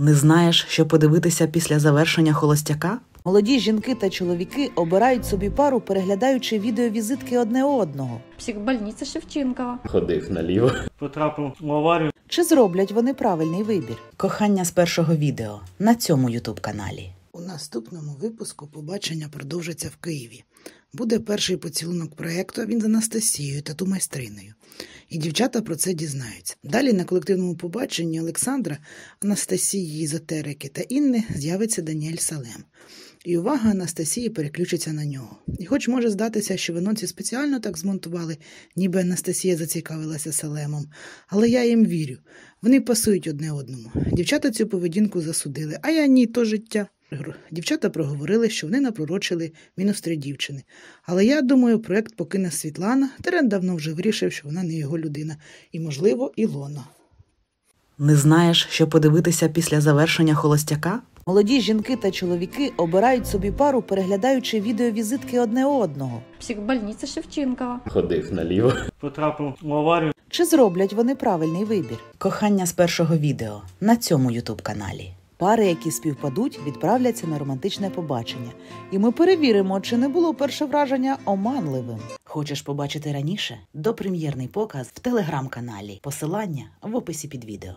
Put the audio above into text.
Не знаєш, що подивитися після завершення «Холостяка»? Молоді жінки та чоловіки обирають собі пару, переглядаючи відеовізитки одне одного. Психбольниця Шевченкова. Ходив наліво. Потрапив в аварію. Чи зроблять вони правильний вибір? «Кохання з першого відео» на цьому ютуб-каналі. У наступному випуску побачення продовжиться в Києві. Буде перший поцілунок проєкту, він з Анастасією, тату-майстриною. І дівчата про це дізнаються. Далі на колективному побаченні Олександра, Анастасії, езотерики та Інни з'явиться Даніель Салем. І увага Анастасії переключиться на нього. І хоч може здатися, що в анонсі спеціально так змонтували, ніби Анастасія зацікавилася Салемом, але я їм вірю. Вони пасують одне одному. Дівчата цю поведінку засудили, а я ні, то життя. Дівчата проговорили, що вони напророчили мінус 3 дівчини. Але я думаю, проєкт покине Світлана. Терен давно вже вирішив, що вона не його людина. І, можливо, Ілона. Не знаєш, що подивитися після завершення «Холостяка»? Молоді жінки та чоловіки обирають собі пару, переглядаючи відеовізитки одне одного. Психбольниця Шевченкова. Ходив наліво. Потрапив в аварію. Чи зроблять вони правильний вибір? «Кохання з першого відео» на цьому ютуб-каналі. Пари, які співпадуть, відправляться на романтичне побачення. І ми перевіримо, чи не було перше враження оманливим. Хочеш побачити раніше? Допрем'єрний показ в телеграм-каналі. Посилання в описі під відео.